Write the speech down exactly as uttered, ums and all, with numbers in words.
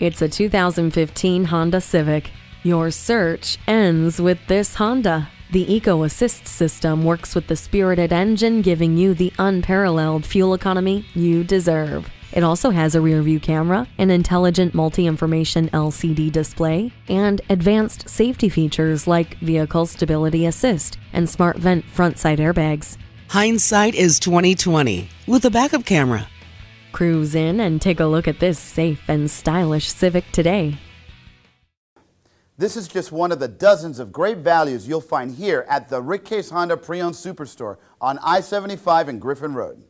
It's a two thousand fifteen Honda Civic. Your search ends with this Honda. The Eco Assist system works with the spirited engine, giving you the unparalleled fuel economy you deserve. It also has a rear-view camera, an intelligent multi-information L C D display, and advanced safety features like Vehicle Stability Assist and Smart Vent front side airbags. Hindsight is twenty twenty with a backup camera. Cruise in and take a look at this safe and stylish Civic today. This is just one of the dozens of great values you'll find here at the Rick Case Honda Pre-Owned Superstore on I seventy-five and Griffin Road.